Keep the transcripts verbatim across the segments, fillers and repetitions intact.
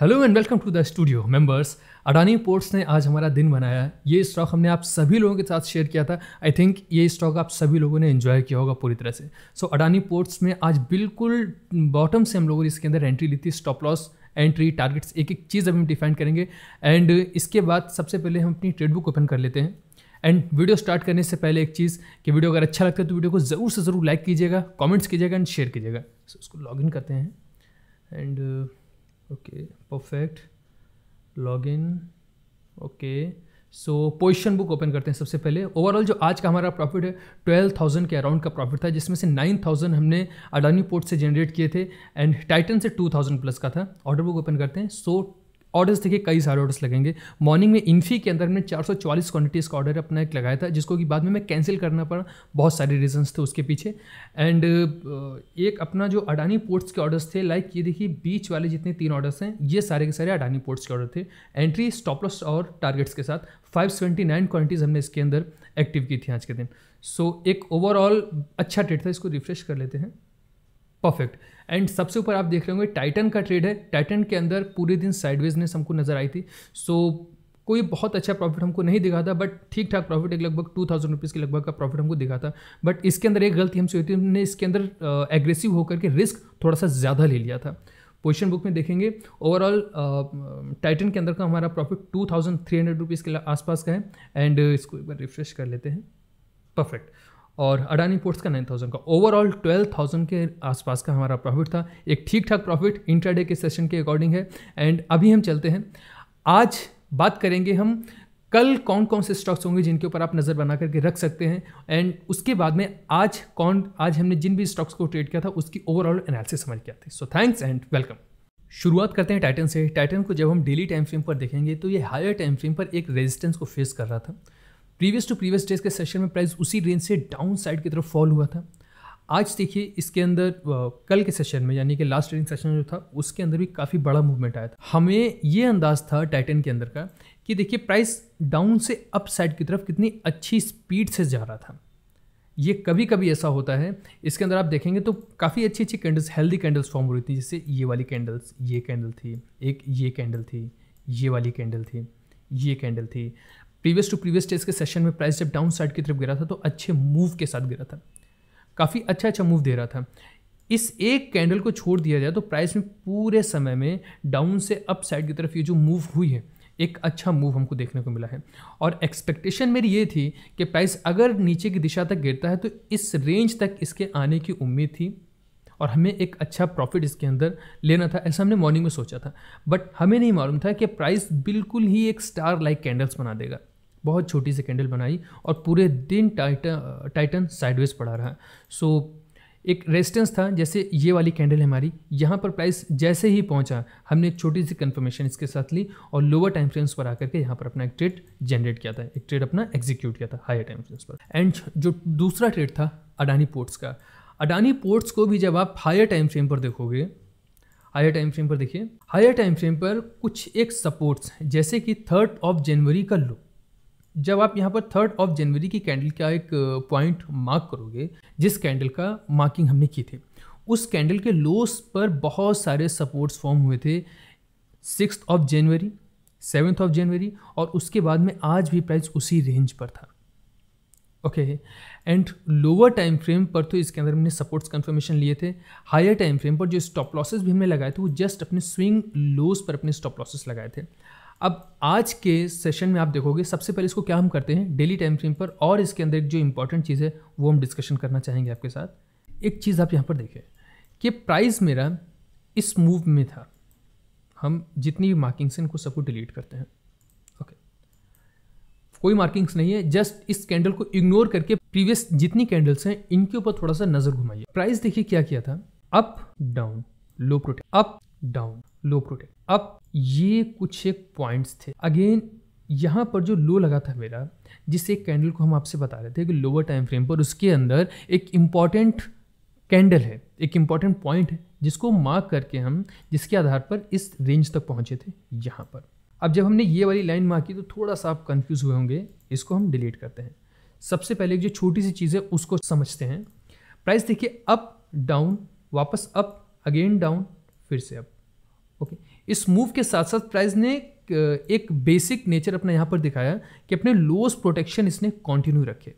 Hello and welcome to the studio members. Adani ports ने आज हमारा दिन बनाया। ये स्टॉक हमने आप सभी लोगों के साथ शेयर किया था। आई थिंक ये स्टॉक आप सभी लोगों ने एंजॉय किया होगा पूरी तरह से। सो so, अडानी पोर्ट्स में आज बिल्कुल बॉटम से हम लोगों ने इसके अंदर एंट्री ली थी। स्टॉप लॉस, एंट्री, टारगेट्स, एक एक चीज़ अभी हम डिफाइन करेंगे। एंड इसके बाद सबसे पहले हम अपनी ट्रेड बुक ओपन कर लेते हैं। एंड वीडियो स्टार्ट करने से पहले एक चीज़ कि वीडियो अगर अच्छा लगता है तो वीडियो को ज़रूर से ज़रूर लाइक कीजिएगा, कॉमेंट्स कीजिएगा एंड शेयर कीजिएगा। सो इसको लॉग इन करते हैं and okay perfect log in. Okay so position book open करते हैं। सबसे पहले ओवरऑल जो आज का हमारा प्रॉफिट है ट्वेल्व थाउजेंड के अराउंड का प्रॉफिट था, जिसमें से नाइन थाउजेंड हमने अडानी पोर्ट से जनरेट किए थे एंड टाइटन से टू थाउजेंड प्लस का था। ऑर्डर बुक ओपन करते हैं। सो so, ऑर्डर्स देखिए कई सारे ऑर्डर्स लगेंगे। मॉर्निंग में इन्फी के अंदर हमने चार सौ चालीस क्वांटिटीज़ का ऑर्डर अपना एक लगाया था, जिसको कि बाद में मैं कैंसिल करना पड़ा। बहुत सारे रीजंस थे उसके पीछे। एंड एक अपना जो अडानी पोर्ट्स के ऑर्डर्स थे, लाइक ये देखिए बीच वाले जितने तीन ऑर्डर्स हैं ये सारे के सारे अडानी पोर्ट्स के ऑर्डर थे। एंट्री स्टॉप लॉस और टारगेट्स के साथ पाँच सौ उन्यासी क्वांटिटीज़ हमने इसके अंदर एक्टिव की थी आज के दिन। सो so, एक ओवरऑल अच्छा ट्रेड था। इसको रिफ्रेश कर लेते हैं। परफेक्ट। एंड सबसे ऊपर आप देख रहे होंगे टाइटन का ट्रेड है। टाइटन के अंदर पूरे दिन साइडवेजनेस हमको नज़र आई थी। सो so, कोई बहुत अच्छा प्रॉफिट हमको नहीं दिखा था, बट ठीक ठाक प्रॉफिट, एक लगभग टू थाउजेंड रुपीज़ के लगभग का प्रॉफिट हमको दिखा था। बट इसके अंदर एक गलती हमसे हुई थी, हमने इसके अंदर एग्रेसिव होकर के रिस्क थोड़ा सा ज़्यादा ले लिया था। पोजीशन बुक में देखेंगे ओवरऑल टाइटन के अंदर का हमारा profit two thousand three hundred rupees के आसपास का है। एंड इसको एक बार रिफ्रेश कर लेते हैं। परफेक्ट। और अडानी पोर्ट्स का नौ हज़ार का ओवरऑल बारह हज़ार के आसपास का हमारा प्रॉफिट था। एक ठीक ठाक प्रॉफिट इंट्राडे के सेशन के अकॉर्डिंग है। एंड अभी हम चलते हैं, आज बात करेंगे हम कल कौन कौन से स्टॉक्स होंगे जिनके ऊपर आप नज़र बना करके रख सकते हैं। एंड उसके बाद में आज कौन आज हमने जिन भी स्टॉक्स को ट्रेड किया था उसकी ओवरऑल एनालिसिस हमारी क्या थी। So thanks and welcome. शुरुआत करते हैं टाइटन से। टाइटन को जब हम डेली टाइम फ्रेम पर देखेंगे तो ये हायर टाइम फ्रेम पर एक रेजिस्टेंस को फेस कर रहा था। प्रीवियस टू प्रीवियस डेज के सेशन में प्राइस उसी रेंज से डाउन साइड की तरफ फॉल हुआ था। आज देखिए इसके अंदर कल के सेशन में, यानी कि लास्ट ट्रेडिंग सेशन जो था उसके अंदर भी काफ़ी बड़ा मूवमेंट आया था। हमें ये अंदाज था टाइटन के अंदर का कि देखिए प्राइस डाउन से अप साइड की तरफ कितनी अच्छी स्पीड से जा रहा था। ये कभी कभी ऐसा होता है। इसके अंदर आप देखेंगे तो काफ़ी अच्छी अच्छी कैंडल्स, हेल्दी कैंडल्स फॉर्म हो रही थी। जैसे ये वाली कैंडल्स, ये कैंडल थी, एक ये कैंडल थी, ये वाली कैंडल थी, ये कैंडल थी। प्रीवियस टू प्रीवियस डेज के सेशन में प्राइस जब डाउन साइड की तरफ गिरा था तो अच्छे मूव के साथ गिरा था, काफ़ी अच्छा अच्छा मूव दे रहा था। इस एक कैंडल को छोड़ दिया जाए तो प्राइस में पूरे समय में डाउन से अप साइड की तरफ ये जो मूव हुई है, एक अच्छा मूव हमको देखने को मिला है। और एक्सपेक्टेशन मेरी ये थी कि प्राइस अगर नीचे की दिशा तक गिरता है तो इस रेंज तक इसके आने की उम्मीद थी और हमें एक अच्छा प्रॉफिट इसके अंदर लेना था, ऐसा हमने मॉर्निंग में सोचा था। बट हमें नहीं मालूम था कि प्राइस बिल्कुल ही एक स्टार लाइक कैंडल्स बना देगा। बहुत छोटी सी कैंडल बनाई और पूरे दिन टाइटन टाइटन साइडवेज पड़ा रहा। सो so, एक रेजिस्टेंस था, जैसे ये वाली कैंडल हमारी, यहाँ पर प्राइस जैसे ही पहुँचा हमने एक छोटी सी कंफर्मेशन इसके साथ ली और लोअर टाइम फ्रेम्स पर आकर के यहाँ पर अपना एक ट्रेड जनरेट किया था, एक ट्रेड अपना एग्जीक्यूट किया था हायर टाइम फ्रेम्स पर। एंड जो दूसरा ट्रेड था अडानी पोर्ट्स का, अडानी पोर्ट्स को भी जब आप हायर टाइम फ्रेम पर देखोगे, हायर टाइम फ्रेम पर देखिए, हायर टाइम फ्रेम पर कुछ एक सपोर्ट्स, जैसे कि थर्ड ऑफ जनवरी का लो। जब आप यहाँ पर थर्ड ऑफ जनवरी की कैंडल का एक पॉइंट मार्क करोगे, जिस कैंडल का मार्किंग हमने की थी, उस कैंडल के लोस पर बहुत सारे सपोर्ट्स फॉर्म हुए थे। Sixth of January, seventh of January और उसके बाद में आज भी प्राइस उसी रेंज पर था। Okay and lower time frame पर तो इसके अंदर हमने सपोर्ट्स कंफर्मेशन लिए थे। हायर टाइम फ्रेम पर जो स्टॉप लॉसेस भी हमने लगाए थे वो जस्ट अपने स्विंग लोस पर अपने स्टॉप लॉसेस लगाए थे। अब आज के सेशन में आप देखोगे सबसे पहले इसको क्या हम करते हैं डेली टाइम फ्रेम पर, और इसके अंदर जो इंपॉर्टेंट चीज़ है वो हम डिस्कशन करना चाहेंगे आपके साथ। एक चीज़ आप यहाँ पर देखें कि प्राइस मेरा इस मूव में था। हम जितनी भी मार्किंग्स हैं इनको सबको डिलीट करते हैं। ओके कोई मार्किंग्स नहीं है, जस्ट इस कैंडल को इग्नोर करके प्रीवियस जितनी कैंडल्स हैं इनके ऊपर थोड़ा सा नज़र घुमाइए। प्राइस देखिए क्या किया था, up down low protect, up down low protect. अब ये कुछ एक पॉइंट्स थे। अगेन यहाँ पर जो लो लगा था मेरा, जिस एक कैंडल को हम आपसे बता रहे थे कि लोअर टाइम फ्रेम पर उसके अंदर एक इम्पॉर्टेंट कैंडल है, एक इम्पॉर्टेंट पॉइंट है, जिसको मार्क करके हम जिसके आधार पर इस रेंज तक पहुँचे थे यहाँ पर। अब जब हमने ये वाली लाइन मार्क की तो थोड़ा सा आप कन्फ्यूज़ हुए होंगे, इसको हम डिलीट करते हैं। सबसे पहले जो छोटी सी चीज़ है उसको समझते हैं। प्राइस देखिए अप डाउन, वापस अप, अगेन डाउन, फिर से अप। Okay okay. इस मूव के साथ साथ प्राइस ने एक बेसिक नेचर अपना यहाँ पर दिखाया कि अपने लोस प्रोटेक्शन इसने कंटिन्यू रखे,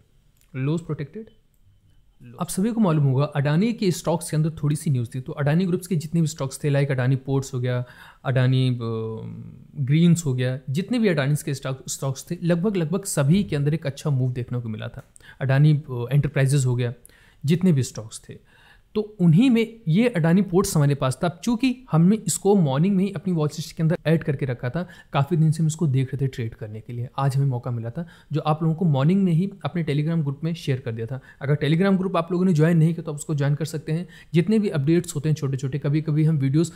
लोस प्रोटेक्टेड। आप सभी को मालूम होगा अडानी के स्टॉक्स के अंदर थोड़ी सी न्यूज़ थी, तो अडानी ग्रुप्स के जितने भी स्टॉक्स थे लाइक अडानी पोर्ट्स हो गया, अडानी ग्रीन्स हो गया, जितने भी अडानी के स्टॉक्स थे लगभग लगभग सभी के अंदर एक अच्छा मूव देखने को मिला था। अडानी एंटरप्राइजेज हो गया, जितने भी स्टॉक्स थे, तो उन्हीं में ये अडानी पोर्ट्स हमारे पास था। चूँकि हमने इसको मॉर्निंग में ही अपनी वॉच लिस्ट के अंदर ऐड करके रखा था, काफ़ी दिन से हम इसको देख रहे थे ट्रेड करने के लिए, आज हमें मौका मिला था जो आप लोगों को मॉर्निंग में ही अपने टेलीग्राम ग्रुप में शेयर कर दिया था। अगर टेलीग्राम ग्रुप आप लोगों ने ज्वाइन नहीं किया तो आप उसको ज्वाइन कर सकते हैं। जितने भी अपडेट्स होते हैं छोटे छोटे, कभी कभी हम वीडियोज़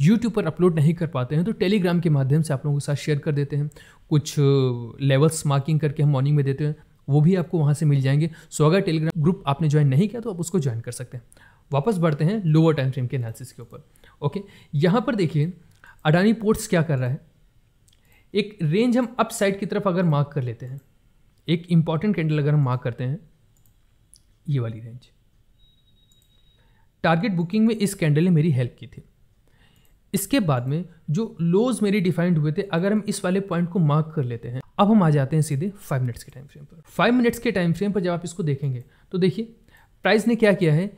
यूट्यूब पर अपलोड नहीं कर पाते हैं तो टेलीग्राम के माध्यम से आप लोगों के साथ शेयर कर देते हैं। कुछ लेवल्स मार्किंग करके हम मॉर्निंग में देते हैं, वो भी आपको वहाँ से मिल जाएंगे। सो अगर टेलीग्राम ग्रुप आपने ज्वाइन नहीं किया तो आप उसको ज्वाइन कर सकते हैं। वापस बढ़ते हैं लोअर टाइम फ्रेम के एनालिसिस के ऊपर। ओके, यहाँ पर देखिए अडानी पोर्ट्स क्या कर रहा है। एक रेंज हम अप साइड की तरफ अगर मार्क कर लेते हैं, एक इंपॉर्टेंट कैंडल अगर हम मार्क करते हैं, ये वाली रेंज, टारगेट बुकिंग में इस कैंडल ने मेरी हेल्प की थी। इसके बाद में जो लोज मेरे डिफाइंड हुए थे, अगर हम इस वाले पॉइंट को मार्क कर लेते हैं, अब हम आ जाते हैं सीधे फाइव मिनट्स के टाइम फ्रेम पर। फाइव मिनट्स के टाइम फ्रेम पर जब आप इसको देखेंगे तो देखिए प्राइस ने क्या किया है,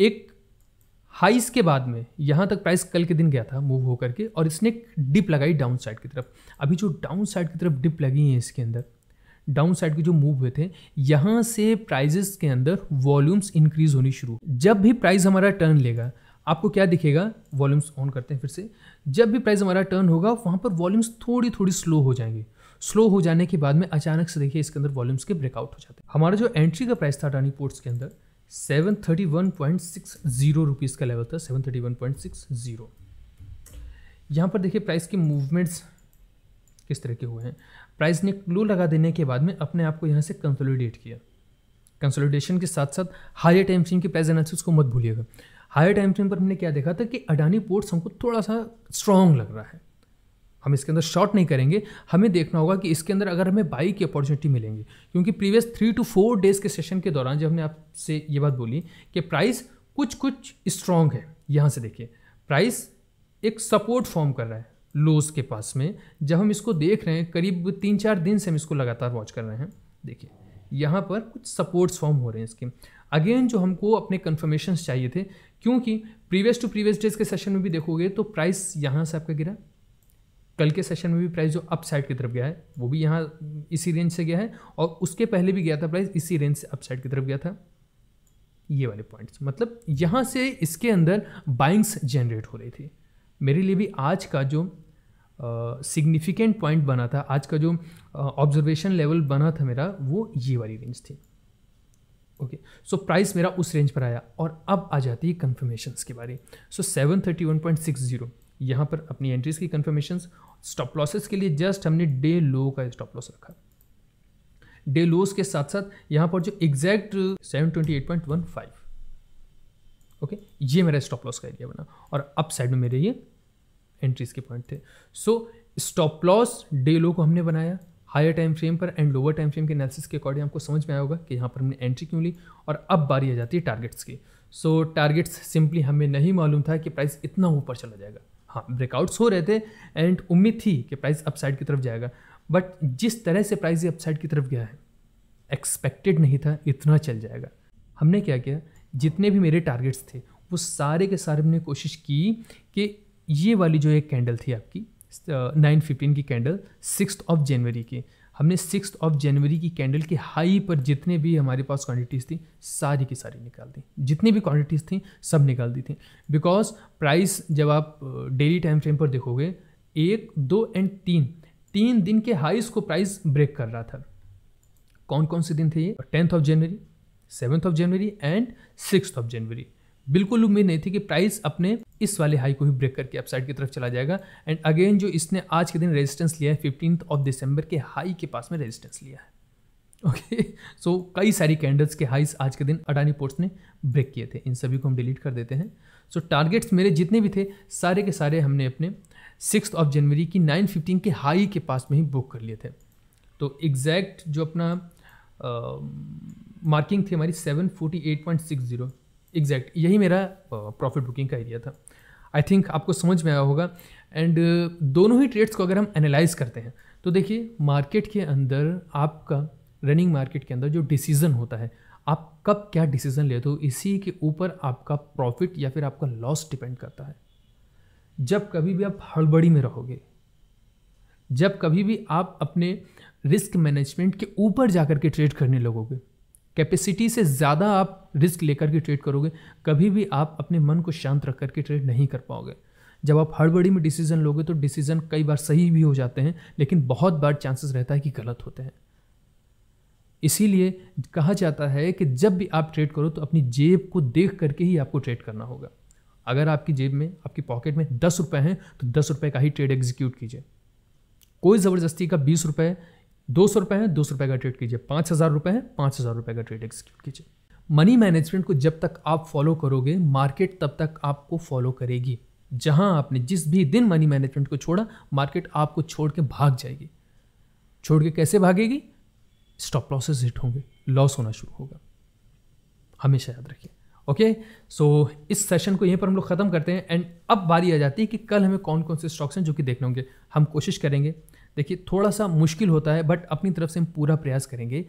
एक हाइस के बाद में यहाँ तक प्राइस कल के दिन गया था मूव होकर के, और इसने डिप लगाई डाउन साइड की तरफ। अभी जो डाउन साइड की तरफ डिप लगी है इसके अंदर, डाउन साइड के जो मूव हुए थे, यहाँ से प्राइजेस के अंदर वॉल्यूम्स इंक्रीज होनी शुरू। जब भी प्राइस हमारा टर्न लेगा आपको क्या दिखेगा, वॉल्यूम्स ऑन करते हैं फिर से, जब भी प्राइस हमारा टर्न होगा वहाँ पर वॉल्यूम्स थोड़ी थोड़ी स्लो हो जाएंगे। स्लो हो जाने के बाद में अचानक से देखिए इसके अंदर वॉल्यूम्स के ब्रेकआउट हो जाते हैं। हमारा जो एंट्री का प्राइस था अडानी पोर्ट्स के अंदर seven thirty one point six zero rupees का लेवल था, seven thirty one point six zero. यहाँ पर देखिए प्राइस के मूवमेंट्स किस तरह के हुए हैं। प्राइस ने लो लगा देने के बाद में अपने आप को यहाँ से कंसोलिडेट किया। कंसोलिडेशन के साथ साथ हायर टाइम फ्रेम की प्राइस एनालिसिस को मत भूलिएगा। हायर टाइम फ्रेम पर हमने क्या देखा था कि अडानी पोर्ट्स हमको थोड़ा सा स्ट्रॉन्ग लग रहा है, हम इसके अंदर शॉर्ट नहीं करेंगे। हमें देखना होगा कि इसके अंदर अगर हमें बाई की अपॉर्चुनिटी मिलेंगी, क्योंकि previous three two four days के सेशन के दौरान जब हमने आपसे ये बात बोली कि प्राइस कुछ कुछ स्ट्रॉन्ग है, यहाँ से देखिए प्राइस एक सपोर्ट फॉर्म कर रहा है लोस के पास में। जब हम इसको देख रहे हैं करीब तीन चार दिन से हम इसको लगातार वॉच कर रहे हैं, देखिए यहाँ पर कुछ सपोर्ट्स फॉर्म हो रहे हैं इसके अगेन, जो हमको अपने कन्फर्मेशंस चाहिए थे। क्योंकि प्रीवियस टू प्रीवियस डेज़ के सेशन में भी देखोगे तो प्राइस यहाँ से आपका गिरा, कल के सेशन में भी प्राइस जो अप साइड की तरफ गया है वो भी यहाँ इसी रेंज से गया है, और उसके पहले भी गया था प्राइस इसी रेंज से अप साइड की तरफ गया था। ये वाले पॉइंट्स मतलब यहाँ से इसके अंदर बाइंग्स जनरेट हो रही थी। मेरे लिए भी आज का जो सिग्निफिकेंट uh, पॉइंट बना था, आज का जो ऑब्जर्वेशन uh, लेवल बना था मेरा, वो ये वाली रेंज थी। ओके, सो प्राइस मेरा उस रेंज पर आया और अब आ जाती है कन्फर्मेशंस के बारे। So seven thirty one point six zero यहाँ पर अपनी एंट्रीज की कन्फर्मेशंस। स्टॉप लॉसेस के लिए जस्ट हमने डे लो का स्टॉप लॉस रखा, डे लोस के साथ साथ यहाँ पर जो exact seven twenty eight point one five, okay, ये मेरा स्टॉप लॉस का एरिया बना और अप साइड में मेरे ये एंट्रीज के पॉइंट थे। So stop loss day low को हमने बनाया हायर टाइम फ्रेम पर, एंड लोअर टाइम फ्रेम के एनालिसिस के अकॉर्डिंग आपको समझ में आया होगा कि यहाँ पर हमने एंट्री क्यों ली। और अब बारी आ जाती है टारगेट्स की। सो टारगेट्स सिंपली हमें नहीं मालूम था कि प्राइस इतना ऊपर चला जाएगा। हाँ, ब्रेकआउट्स हो रहे थे एंड उम्मीद थी कि प्राइस अपसाइड की तरफ जाएगा, बट जिस तरह से प्राइस ये अपसाइड की तरफ गया है एक्सपेक्टेड नहीं था इतना चल जाएगा। हमने क्या किया, जितने भी मेरे टारगेट्स थे वो सारे के सारे हमने कोशिश की कि ये वाली जो एक कैंडल थी आपकी नाइन फिफ्टीन की कैंडल सिक्स्थ ऑफ जनवरी की, हमने सिक्स्थ ऑफ जनवरी की कैंडल के हाई पर जितने भी हमारे पास क्वांटिटीज़ थी सारी की सारी निकाल दी, जितनी भी क्वांटिटीज़ थी सब निकाल दी थी। बिकॉज प्राइस जब आप डेली टाइम फ्रेम पर देखोगे एक दो एंड तीन तीन दिन के हाईस को प्राइस ब्रेक कर रहा था। कौन कौन से दिन थे ये, tenth of January, seventh of January and sixth of January. बिल्कुल उम्मीद नहीं थी कि प्राइस अपने इस वाले हाई को ही ब्रेक करके अपसाइड की तरफ चला जाएगा। एंड अगेन जो इसने आज के दिन रेजिस्टेंस लिया है फिफ्टीन ऑफ दिसंबर के हाई के पास में रेजिस्टेंस लिया है। ओके, सो कई सारी कैंडल्स के हाईस आज के दिन अडानी पोर्ट्स ने ब्रेक किए थे। इन सभी को हम डिलीट कर देते हैं। सो so, टारगेट्स मेरे जितने भी थे सारे के सारे हमने अपने सिक्स्थ ऑफ जनवरी की नाइन फिफ्टीन के हाई के पास में ही बुक कर लिए थे। तो एग्जैक्ट जो अपना मार्किंग uh, थी हमारी seven forty eight point six zero, exact यही मेरा प्रॉफिट बुकिंग का एरिया था। आई थिंक आपको समझ में आया होगा। एंड दोनों ही ट्रेड्स को अगर हम एनालाइज करते हैं तो देखिए मार्केट के अंदर, आपका रनिंग मार्केट के अंदर जो डिसीजन होता है, आप कब क्या डिसीजन लेते हो, इसी के ऊपर आपका प्रॉफिट या फिर आपका लॉस डिपेंड करता है। जब कभी भी आप हड़बड़ी में रहोगे, जब कभी भी आप अपने रिस्क मैनेजमेंट के ऊपर जाकर के ट्रेड करने लगोगे, कैपेसिटी से ज़्यादा आप रिस्क लेकर के ट्रेड करोगे, कभी भी आप अपने मन को शांत रख कर के ट्रेड नहीं कर पाओगे। जब आप हड़बड़ी में डिसीजन लोगे तो डिसीजन कई बार सही भी हो जाते हैं, लेकिन बहुत बार चांसेस रहता है कि गलत होते हैं। इसीलिए कहा जाता है कि जब भी आप ट्रेड करो तो अपनी जेब को देख करके ही आपको ट्रेड करना होगा। अगर आपकी जेब में, आपकी पॉकेट में दस रुपये हैं तो दस रुपये का ही ट्रेड एग्जीक्यूट कीजिए। कोई ज़बरदस्ती का बीस रुपये, दो सौ रुपये हैं, दो सौ रुपये का ट्रेड कीजिए। पाँच हज़ार रुपये हैं, पाँच हज़ार रुपये का ट्रेड एग्जीक्यूट कीजिए। मनी मैनेजमेंट को जब तक आप फॉलो करोगे, मार्केट तब तक आपको फॉलो करेगी। जहां आपने जिस भी दिन मनी मैनेजमेंट को छोड़ा, मार्केट आपको छोड़ के भाग जाएगी। छोड़ के कैसे भागेगी? स्टॉप लॉसेस हिट होंगे, लॉस होना शुरू होगा। हमेशा याद रखिए। ओके, सो इस सेशन को यहीं पर हम लोग ख़त्म करते हैं। एंड अब बारी आ जाती है कि कल हमें कौन कौन से स्टॉक्स हैं जो कि देखने होंगे। हम कोशिश करेंगे, देखिए थोड़ा सा मुश्किल होता है, बट अपनी तरफ से हम पूरा प्रयास करेंगे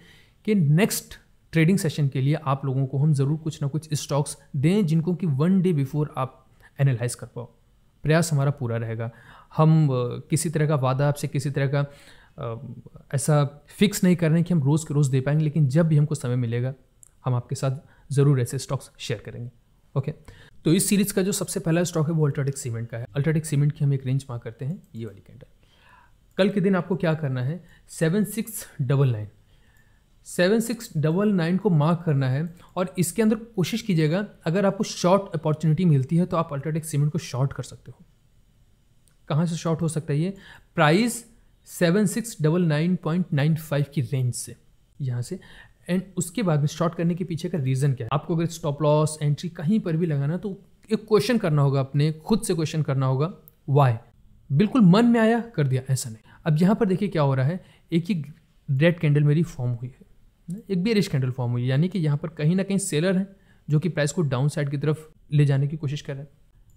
कि नेक्स्ट ट्रेडिंग सेशन के लिए आप लोगों को हम ज़रूर कुछ ना कुछ स्टॉक्स दें जिनको कि वन डे बिफोर आप एनालाइज कर पाओ। प्रयास हमारा पूरा रहेगा। हम किसी तरह का वादा आपसे, किसी तरह का आ, ऐसा फिक्स नहीं कर रहे हैं कि हम रोज़ के रोज़ दे पाएंगे, लेकिन जब भी हमको समय मिलेगा हम आपके साथ ज़रूर ऐसे स्टॉक्स शेयर करेंगे। ओके, तो इस सीरीज़ का जो सबसे पहला स्टॉक है वो अल्ट्राटेक सीमेंट का है। अल्ट्राटेक सीमेंट की हम एक रेंज मार्क करते हैं, ये वाली कैंडल। कल के दिन आपको क्या करना है, seven six double nine seven six double nine को मार्क करना है। और इसके अंदर कोशिश कीजिएगा, अगर आपको शॉर्ट अपॉर्चुनिटी मिलती है तो आप अल्ट्राटेक सीमेंट को शॉर्ट कर सकते हो। कहाँ से शॉर्ट हो सकता है? ये price seven six double nine point nine five की रेंज से, यहाँ से। एंड उसके बाद में शॉर्ट करने के पीछे का रीज़न क्या है, आपको अगर स्टॉप लॉस एंट्री कहीं पर भी लगाना तो एक क्वेश्चन करना होगा, अपने खुद से क्वेश्चन करना होगा, वाई। बिल्कुल मन में आया कर दिया, ऐसा नहीं। अब यहाँ पर देखिए क्या हो रहा है, एक ही रेड कैंडल मेरी फॉर्म हुई है, एक बेरिश कैंडल फॉर्म हुई, यानी कि यहाँ पर कहीं ना कहीं सेलर है जो कि प्राइस को डाउन साइड की तरफ ले जाने की कोशिश कर रहा है।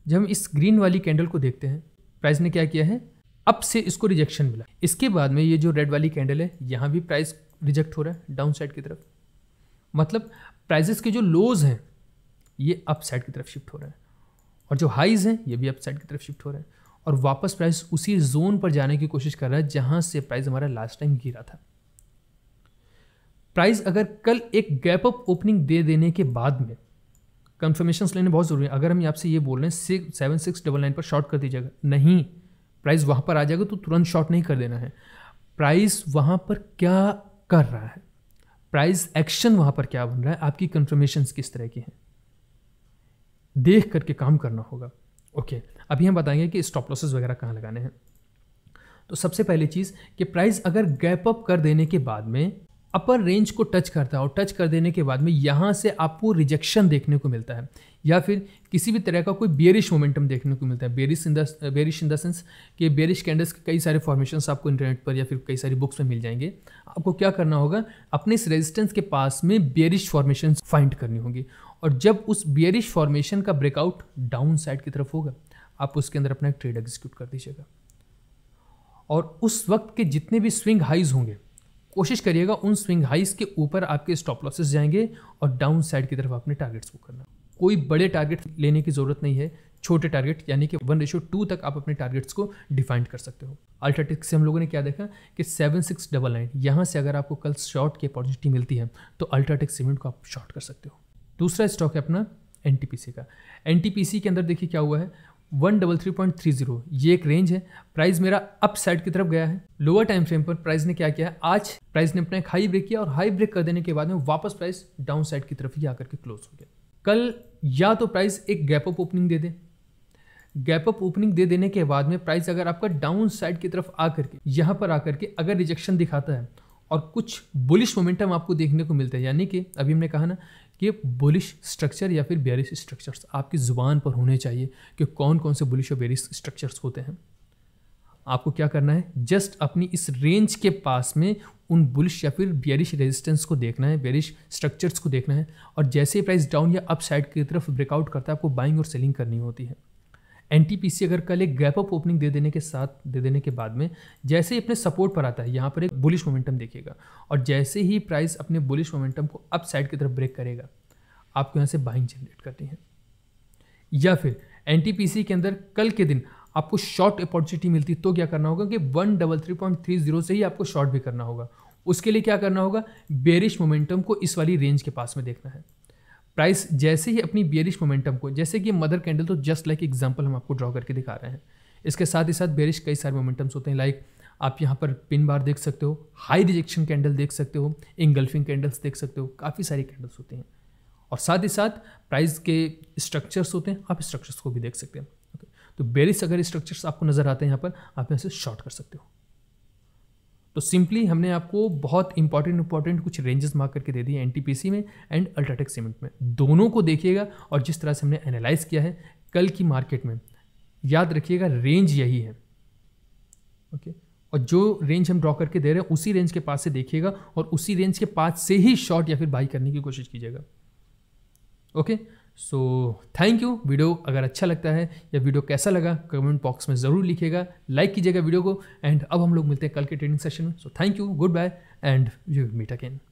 जब हम इस ग्रीन वाली कैंडल को देखते हैं, प्राइस ने क्या किया है, अप से इसको रिजेक्शन मिला। इसके बाद में ये जो रेड वाली कैंडल है, यहाँ भी प्राइस रिजेक्ट हो रहा है डाउन साइड की तरफ, मतलब प्राइजेस के जो लोज हैं ये अप साइड की तरफ शिफ्ट हो रहा है, और जो हाइज हैं ये भी अप साइड की तरफ शिफ्ट हो रहा है, और वापस प्राइस उसी जोन पर जाने की कोशिश कर रहा है जहाँ से प्राइस हमारा लास्ट टाइम गिरा था। प्राइस अगर कल एक गैप अप ओपनिंग दे देने के बाद में, कंफर्मेशंस लेने बहुत ज़रूरी है। अगर हम आपसे ये बोल रहे हैं सेवन सिक्स डबल नाइन पर शॉर्ट कर दीजिएगा, नहीं, प्राइस वहाँ पर आ जाएगा तो तुरंत शॉर्ट नहीं कर देना है। प्राइस वहाँ पर क्या कर रहा है, प्राइस एक्शन वहाँ पर क्या बन रहा है, आपकी कंफर्मेशंस किस तरह की हैं, देख करके काम करना होगा। ओके, अभी हम बताएंगे कि स्टॉप लॉसेस वगैरह कहाँ लगाने हैं। तो सबसे पहली चीज़ कि प्राइस अगर गैप अप कर देने के बाद में अपर रेंज को टच करता है, और टच कर देने के बाद में यहाँ से आपको रिजेक्शन देखने को मिलता है, या फिर किसी भी तरह का कोई बेरिश मोमेंटम देखने को मिलता है। Bearish in the bearish in the sense कि बेरिश कैंडल्स के कई सारे फॉर्मेशंस आपको इंटरनेट पर या फिर कई सारी बुक्स में मिल जाएंगे। आपको क्या करना होगा, अपने इस रेजिस्टेंस के पास में बेरिश फॉर्मेशन फाइंड करनी होगी, और जब उस बेरिश फॉर्मेशन का ब्रेकआउट डाउन साइड की तरफ होगा, आप उसके अंदर अपना ट्रेड एग्जीक्यूट कर दीजिएगा। और उस वक्त के जितने भी स्विंग हाइज होंगे, कोशिश करिएगा उन स्विंग हाइस के ऊपर आपके स्टॉप लॉसेस जाएंगे, और डाउन साइड की तरफ आपने टारगेट्स को करना। कोई बड़े टारगेट लेने की ज़रूरत नहीं है, छोटे टारगेट यानी कि वन रेशो टू तक आप अपने टारगेट्स को डिफाइन कर सकते हो। अल्ट्राटेक से हम लोगों ने क्या देखा कि सेवन सिक्स डबल नाइन यहाँ से अगर आपको कल शॉर्ट की अपॉर्चुनिटी मिलती है तो अल्ट्राटेक सीमेंट को आप शॉर्ट कर सकते हो। दूसरा स्टॉक है अपना एन टी पी सी का। एन टी पी सी के अंदर देखिए क्या हुआ है, one double three point three zero ये एक रेंज है। प्राइस मेरा अप साइड की तरफ गया है। लोअर टाइम फ्रेम पर प्राइस ने क्या किया, आज प्राइस ने अपना एक हाई ब्रेक किया, और हाई ब्रेक कर देने के बाद में वापस प्राइस डाउन साइड की तरफ ही आकर के क्लोज हो गया। कल या तो प्राइस एक गैप अप ओपनिंग दे दे, गैप अप ओपनिंग दे देने के बाद में प्राइस अगर आपका डाउन साइड की तरफ आकर के, यहाँ पर आकर के अगर रिजेक्शन दिखाता है और कुछ बुलिश मोमेंटम आपको देखने को मिलता है, यानी कि अभी हमने कहा ना कि बुलिश स्ट्रक्चर या फिर बेरिश स्ट्रक्चर्स आपकी ज़ुबान पर होने चाहिए कि कौन कौन से बुलिश और बेरिश स्ट्रक्चर्स होते हैं। आपको क्या करना है, जस्ट अपनी इस रेंज के पास में उन बुलिश या फिर बेरिश रेजिस्टेंस को देखना है, बेरिश स्ट्रक्चर्स को देखना है, और जैसे ही प्राइस डाउन या अप साइड की तरफ ब्रेकआउट करता है आपको बाइंग और सेलिंग करनी होती है। एनटीपीसी अगर कल एक गैप अप ओपनिंग दे देने के साथ दे देने के बाद में जैसे ही अपने सपोर्ट पर आता है यहाँ पर एक बुलिश मोमेंटम देखिएगा, और जैसे ही प्राइस अपने बुलिश मोमेंटम को अप साइड की तरफ ब्रेक करेगा आपको यहाँ से बाइंग जनरेट करनी है। या फिर एनटीपीसी के अंदर कल के दिन आपको शॉर्ट अपॉर्चुनिटी मिलती तो क्या करना होगा कि one double three point three zero से ही आपको शॉर्ट भी करना होगा। उसके लिए क्या करना होगा, बेरिश मोमेंटम को इस वाली रेंज के पास में देखना है। प्राइस जैसे ही अपनी बेरिश मोमेंटम को, जैसे कि मदर कैंडल तो जस्ट लाइक एग्जांपल हम आपको ड्रॉ करके दिखा रहे हैं, इसके साथ ही साथ बेरिश कई सारे मोमेंटम्स होते हैं। लाइक आप यहाँ पर पिन बार देख सकते हो, हाई रिजेक्शन कैंडल देख सकते हो, इंगल्फिंग कैंडल्स देख सकते हो, काफ़ी सारी कैंडल्स होती हैं, और साथ ही साथ प्राइस के स्ट्रक्चर्स होते हैं, आप स्ट्रक्चर्स को भी देख सकते हैं। ओके, तो बेरिश अगर स्ट्रक्चर्स आपको नजर आते हैं यहाँ पर, आप यहाँ से शॉर्ट कर सकते हो। तो सिंपली हमने आपको बहुत इंपॉर्टेंट इंपॉर्टेंट कुछ रेंजेस मार्क करके दे दी एन टी पी सी में एंड अल्ट्राटेक सीमेंट में। दोनों को देखिएगा और जिस तरह से हमने एनालाइज किया है कल की मार्केट में, याद रखिएगा रेंज यही है। ओके, और जो रेंज हम ड्रॉ करके दे रहे हैं उसी रेंज के पास से देखिएगा और उसी रेंज के पास से ही शॉर्ट या फिर बाई करने की कोशिश कीजिएगा। Okay, so thank you. Video अगर अच्छा लगता है या वीडियो कैसा लगा कमेंट बॉक्स में ज़रूर लिखिएगा, लाइक कीजिएगा वीडियो को, एंड अब हम लोग मिलते हैं कल के ट्रेडिंग सेशन में। So thank you, goodbye and we will meet again.